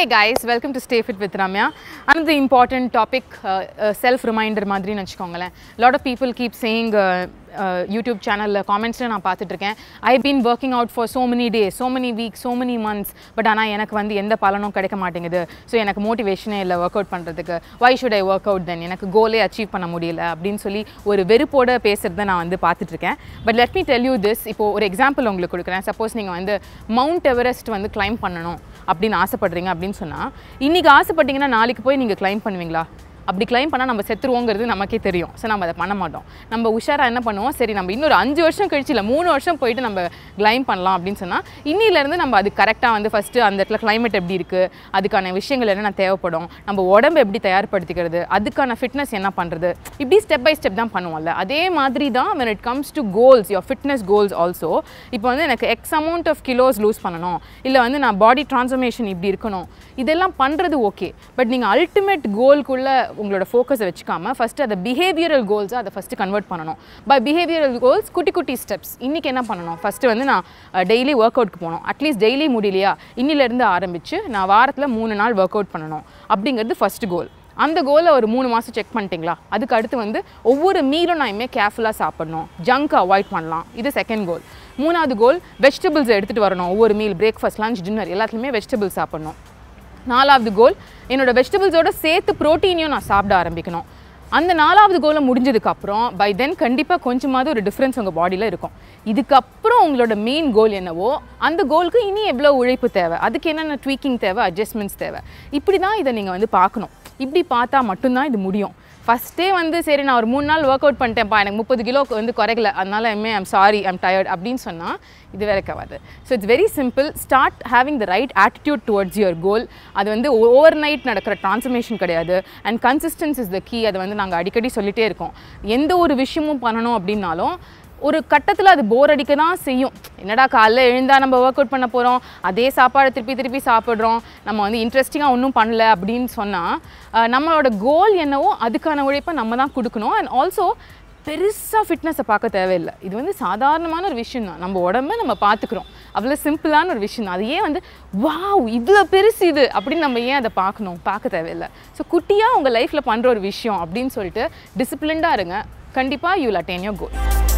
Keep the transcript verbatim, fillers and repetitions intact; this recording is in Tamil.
Hey guys, welcome to Stay Fit with Ramya. Another important topic, uh, uh, self-reminder madri nanchikongala. Lot of people keep saying uh, uh, YouTube channel comments na paathirukken. I've been working out for so many days, so many weeks, so many months, but ana enak vandu endha palanum kedaika maatingudhu. So enak motivation e illa workout pandradhukku. Why should I work out then? Enak goal e achieve panna mudiyala appdin solli oru verupoda pesuradha na vandu paathirukken. But let me tell you this, ipo or example ungalukku kudukuren. Suppose neenga vandu Mount Everest vandu climb pannanom appdin aasaipadringa appdin sonna, innikku aasaipadinga naalikku poi neenga climb pannuvinga? அப்படி கிளைம் பண்ணால் நம்ம செத்துருவோங்கிறது நமக்கே தெரியும். ஸோ நம்ம அதை பண்ண மாட்டோம். நம்ம உஷாராக என்ன பண்ணுவோம், சரி நம்ம இன்னொரு அஞ்சு வருஷம் கழிச்சு இல்லை மூணு வருஷம் போயிட்டு நம்ம கிளைம் பண்ணலாம் அப்படின்னு சொன்னால், இன்னிலேருந்து நம்ம அது கரெக்டாக வந்து ஃபஸ்ட்டு அந்த இடத்துல கிளைமேட் எப்படி இருக்குது, அதுக்கான விஷயங்கள் என்னென்ன தேவைப்படும், நம்ம உடம்பு எப்படி தயார்படுத்திக்கிறது, அதுக்கான ஃபிட்னஸ் என்ன பண்ணுறது, இப்படி ஸ்டெப் பை ஸ்டெப் தான் பண்ணுவோம்ல. அதே மாதிரி தான் when it comes to goals, your fitness goals also. இப்போ வந்து எனக்கு X amount of kilos lose பண்ணணும், இல்லை வந்து நான் பாடி டிரான்ஸ்ஃபர்மேஷன் இப்படி இருக்கணும், இதெல்லாம் பண்ணுறது ஓகே. பட் நீங்கள் அல்டிமேட் கோல்குள்ளே உங்களோட ஃபோக்கஸை வச்சுக்காமல் ஃபஸ்ட்டு அதை பிஹேவியரல் கோல்ஸை அதை ஃபஸ்ட்டு கன்வெர்ட் பண்ணணும். பை பிஹேவியரல் கோல்ஸ் குட்டி குட்டி ஸ்டெப்ஸ். இன்றைக்கி என்ன பண்ணணும், ஃபஸ்ட்டு வந்து நான் டெய்லி ஒர்க் அவுட்க்கு போகணும், அட்லீஸ்ட் டெய்லி முடியலையா இன்னிலேருந்து ஆரம்பித்து நான் வாரத்தில் மூணு நாள் ஒர்க் அவுட் பண்ணணும் அப்படிங்கிறது ஃபஸ்ட்டு கோல். அந்த கோலை ஒரு மூணு மாதம் செக் பண்ணிட்டீங்களா, அதுக்கு அடுத்து வந்து ஒவ்வொரு மீலும் நாயுமே கேர்ஃபுல்லாக சாப்பிடணும், ஜங்க் அவாய்ட் பண்ணலாம், இது செகண்ட் கோல். மூணாவது கோல், வெஜிடபிள்ஸ் எடுத்துகிட்டு வரணும், ஒவ்வொரு மீல் பிரேக்ஃபாஸ்ட் லஞ்ச் டின்னர் எல்லாத்துலேயுமே வெஜிடபிள்ஸ் சாப்பிடணும். நாலாவது கோல், என்னோடய வெஜிடபிள்ஸோடு சேர்த்து ப்ரோட்டீனையும் நான் சாப்பிட ஆரம்பிக்கணும். அந்த நாலாவது கோலை முடிஞ்சதுக்கப்புறம் பை தென் கண்டிப்பாக கொஞ்சமாவது ஒரு டிஃப்ரென்ஸ் உங்கள் பாடியில் இருக்கும். இதுக்கப்புறம் உங்களோட மெயின் கோல் என்னவோ அந்த கோலுக்கு இனி எவ்வளோ உழைப்பு தேவை, அதுக்கு என்னென்ன ட்வீக்கிங் தேவை, அட்ஜஸ்ட்மெண்ட்ஸ் தேவை, இப்படி தான் இதை நீங்கள் வந்து பார்க்கணும். இப்படி பார்த்தா மட்டும்தான் இது முடியும். ஃபஸ்ட்டே வந்து சரி நான் ஒரு மூணு நாள் ஒர்க் அவுட் பண்ணிட்டேன்ப்பா, எனக்கு முப்பது கிலோ வந்து குறைக்கல, அதனால் எம்ஏ ஐம் சாரி ஐம் டயர்ட் அப்படின்னு சொன்னால் இது வேறக்காகாது. So it's very simple. Start having the right attitude towards your goal. அது வந்து ஓவர் நைட் நடக்கிற ட்ரான்ஸ்ஃபர்மேஷன் கிடையாது. And consistency is the key. அதை வந்து நாங்கள் அடிக்கடி சொல்லிகிட்டே இருக்கோம். எந்த ஒரு விஷயமும் பண்ணணும் அப்படின்னாலும் ஒரு கட்டத்தில் அது போர் அடிக்க தான் செய்யும். என்னடா காலைல எழுந்தால் நம்ம ஒர்க் அவுட் பண்ண போகிறோம், அதே சாப்பாடு திருப்பி திருப்பி சாப்பிட்றோம், நம்ம வந்து இன்ட்ரெஸ்டிங்காக ஒன்றும் பண்ணலை அப்படின்னு சொன்னால் நம்மளோட கோல் என்னவோ அதுக்கான உழைப்பை நம்ம தான் கொடுக்கணும். அண்ட் ஆல்சோ பெருசாக ஃபிட்னஸை பார்க்க தேவையில்லை. இது வந்து சாதாரணமான ஒரு விஷயம் தான். நம்ம உடம்பை நம்ம பார்த்துக்கிறோம், அவ்வளோ சிம்பிளான ஒரு விஷயம் தான். அது ஏன் வந்து வாவ் இவ்வளோ பெருசு இது அப்படின்னு நம்ம ஏன் அதை பார்க்கணும், பார்க்க தேவையில்லை. ஸோ குட்டியாக உங்கள் லைஃப்பில் பண்ணுற ஒரு விஷயம் அப்படின்னு சொல்லிட்டு டிசிப்ளின்டாக இருங்க. கண்டிப்பாக you will attain your goal.